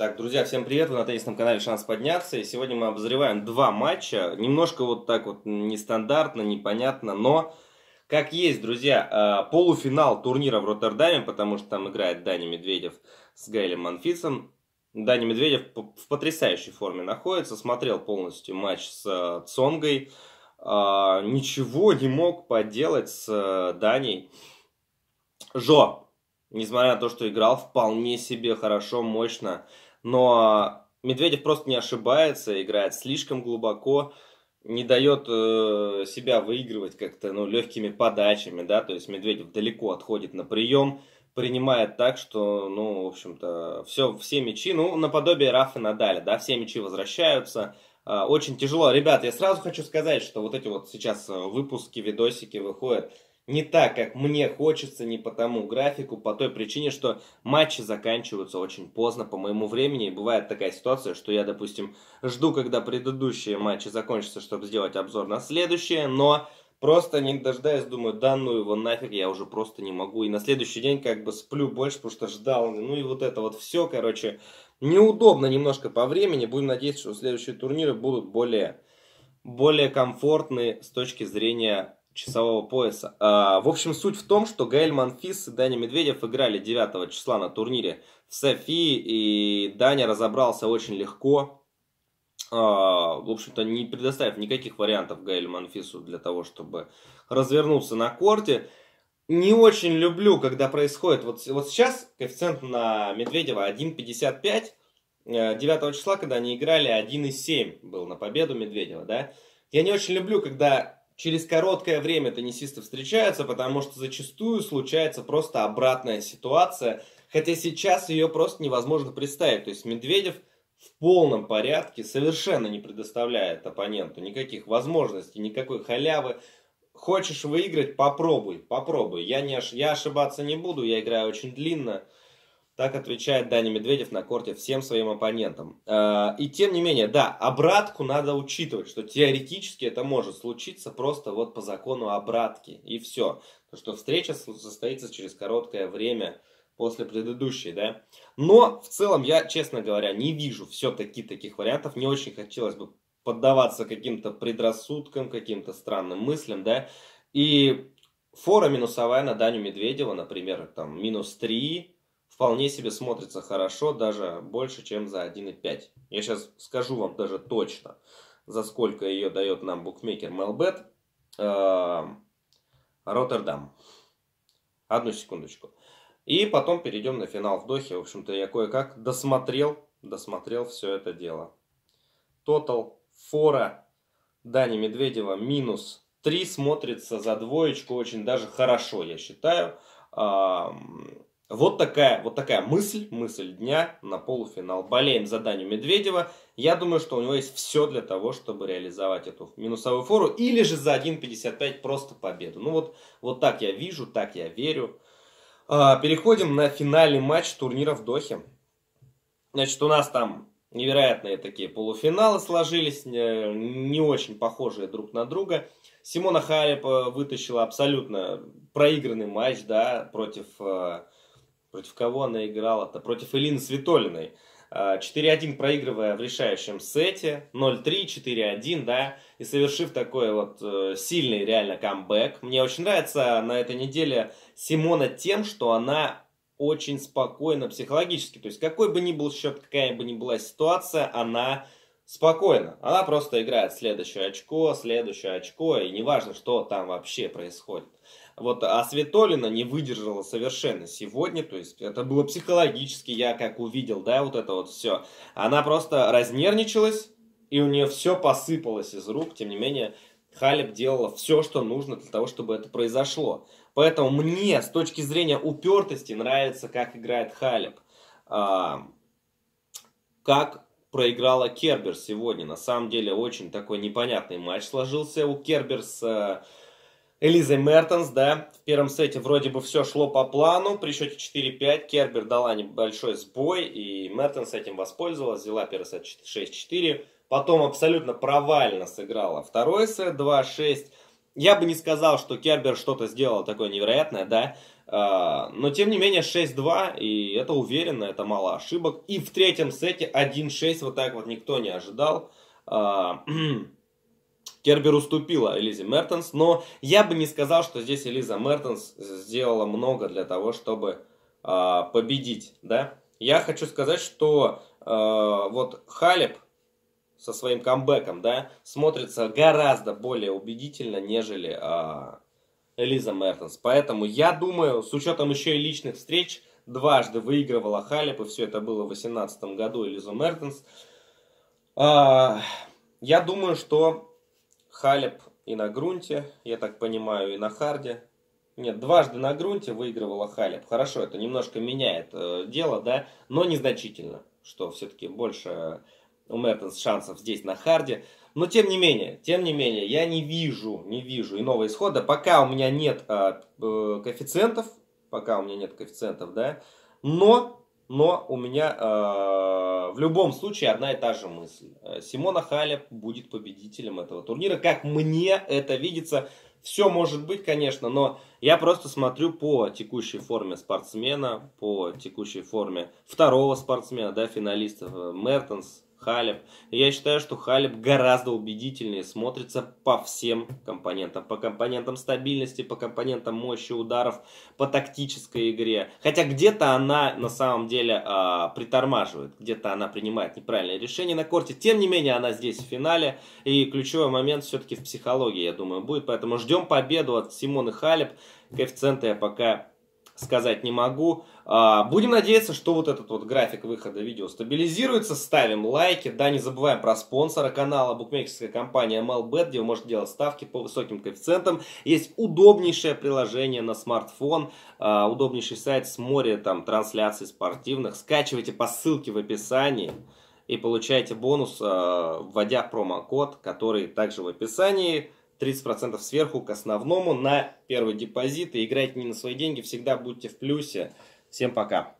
Так, друзья, всем привет, вы на теннисном канале «Шанс подняться», и сегодня мы обозреваем два матча, немножко вот так вот нестандартно, непонятно, но как есть, друзья, полуфинал турнира в Роттердаме, потому что там играет Даня Медведев с Гаэлем Монфисом. Даня Медведев в потрясающей форме находится, смотрел полностью матч с Цонгой, ничего не мог поделать с Даней. Жо, несмотря на то, что играл вполне себе хорошо, мощно, но Медведев просто не ошибается, играет слишком глубоко, не дает себя выигрывать как-то легкими подачами, да, то есть Медведев далеко отходит на прием, принимает так, что, в общем-то, все мячи, наподобие Рафа Надаля, да, все мячи возвращаются, очень тяжело. Ребят, я сразу хочу сказать, что вот эти вот сейчас выпуски, видосики выходят не так, как мне хочется, не по тому графику, по той причине, что матчи заканчиваются очень поздно по моему времени. И бывает такая ситуация, что я, допустим, жду, когда предыдущие матчи закончатся, чтобы сделать обзор на следующие, но просто не дождаюсь, думаю, да ну его нафиг, я уже просто не могу. И на следующий день как бы сплю больше, потому что ждал. И вот это вот все, короче, неудобно немножко по времени. Будем надеяться, что следующие турниры будут более комфортны с точки зрения часового пояса. В общем, суть в том, что Гаэль Монфис и Даня Медведев играли 9 числа на турнире в Софии, и Даня разобрался очень легко, в общем-то, не предоставив никаких вариантов Гаэлю Монфису для того, чтобы развернуться на корте. Не очень люблю, когда происходит... Вот сейчас коэффициент на Медведева 1,55, 9 числа, когда они играли, 1,7 был на победу Медведева, да? Я не очень люблю, когда через короткое время теннисисты встречаются, потому что зачастую случается просто обратная ситуация, хотя сейчас ее просто невозможно представить. То есть Медведев в полном порядке, совершенно не предоставляет оппоненту никаких возможностей, никакой халявы. Хочешь выиграть? Попробуй. Я ошибаться не буду, я играю очень длинно. Так отвечает Даня Медведев на корте всем своим оппонентам. И тем не менее, да, обратку надо учитывать, что теоретически это может случиться просто вот по закону обратки. И все. То, что встреча состоится через короткое время после предыдущей, да. Но в целом я, честно говоря, не вижу все-таки таких вариантов. Не очень хотелось бы поддаваться каким-то предрассудкам, каким-то странным мыслям, да. И фора минусовая на Даню Медведева, например, там минус 3... вполне себе смотрится хорошо, даже больше, чем за 1,5. Я сейчас скажу вам даже точно, за сколько ее дает нам букмекер Melbet. Роттердам. Одну секундочку. И потом перейдем на финал в Дохе. В общем-то, я кое-как досмотрел все это дело. Тотал фора Дани Медведева минус 3 смотрится за двоечку очень даже хорошо, я считаю. Вот такая мысль дня на полуфинал. Болеем за Даню Медведева. Я думаю, что у него есть все для того, чтобы реализовать эту минусовую фору. Или же за 1,55 просто победу. Вот так я вижу, так я верю. Переходим на финальный матч турнира в Дохе. Значит, у нас там невероятные такие полуфиналы сложились. Не очень похожие друг на друга. Симона Халеп вытащила абсолютно проигранный матч, да, против кого она играла-то? Против Элины Свитолиной. 4-1 проигрывая в решающем сете. 0-3, 4-1, да. И совершив такой вот сильный реально камбэк. Мне очень нравится на этой неделе Симона тем, что она очень спокойна психологически. То есть какой бы ни был счет, какая бы ни была ситуация, она спокойна. Она просто играет следующее очко. И неважно, что там вообще происходит. А Светолина не выдержала совершенно сегодня, то есть это было психологически, я как увидел, да, вот это вот все. Она просто разнервничалась, и у нее все посыпалось из рук, тем не менее, Халеп делала все, что нужно для того, чтобы это произошло. Поэтому мне, с точки зрения упертости, нравится, как играет Халеп. Как проиграла Кербер сегодня, на самом деле, очень такой непонятный матч сложился у Кербер с Элизой Мертенс, да, в первом сете вроде бы все шло по плану, при счете 4-5 Кербер дала небольшой сбой, и Мертенс этим воспользовалась, взяла первый сет 6-4, потом абсолютно провально сыграла второй сет 2-6, Я бы не сказал, что Кербер что-то сделал такое невероятное, да. Но, тем не менее, 6-2, и это уверенно, это мало ошибок. И в третьем сете 1-6, вот так вот никто не ожидал. Кербер уступила Элизе Мертенс, но я бы не сказал, что здесь Элиза Мертенс сделала много для того, чтобы победить, да. Я хочу сказать, что вот Халеп со своим камбэком, да, смотрится гораздо более убедительно, нежели Элиза Мертенс. Поэтому я думаю, с учетом еще и личных встреч, дважды выигрывала Халеп, и все это было в 2018 году Элизу Мертенс. Я думаю, что Халеп и на грунте, я так понимаю, и на харде. Нет, дважды на грунте выигрывала Халеп. Хорошо, это немножко меняет дело, да, но незначительно, что все-таки больше у Мертенс шансов здесь на харде. Но тем не менее, я не вижу иного исхода. Пока у меня нет коэффициентов, да, но у меня в любом случае одна и та же мысль. Симона Халеп будет победителем этого турнира. Как мне это видится, все может быть, конечно, но я просто смотрю по текущей форме спортсмена, по текущей форме второго спортсмена, да, финалиста Мертенс, Халеп. Я считаю, что Халеп гораздо убедительнее смотрится по всем компонентам. По компонентам стабильности, по компонентам мощи ударов, по тактической игре. Хотя где-то она на самом деле притормаживает, где-то она принимает неправильные решения на корте. Тем не менее, она здесь в финале. И ключевой момент все-таки в психологии, я думаю, будет. Поэтому ждем победу от Симоны Халеп. Коэффициенты я пока сказать не могу. Будем надеяться, что вот этот вот график выхода видео стабилизируется. Ставим лайки. Да, не забываем про спонсора канала, букмекерская компания Melbet, где вы можете делать ставки по высоким коэффициентам. Есть удобнейшее приложение на смартфон, удобнейший сайт с море там трансляций спортивных. Скачивайте по ссылке в описании и получайте бонус, вводя промокод, который также в описании. 30% сверху к основному на первый депозит. И играйте не на свои деньги, всегда будьте в плюсе. Всем пока.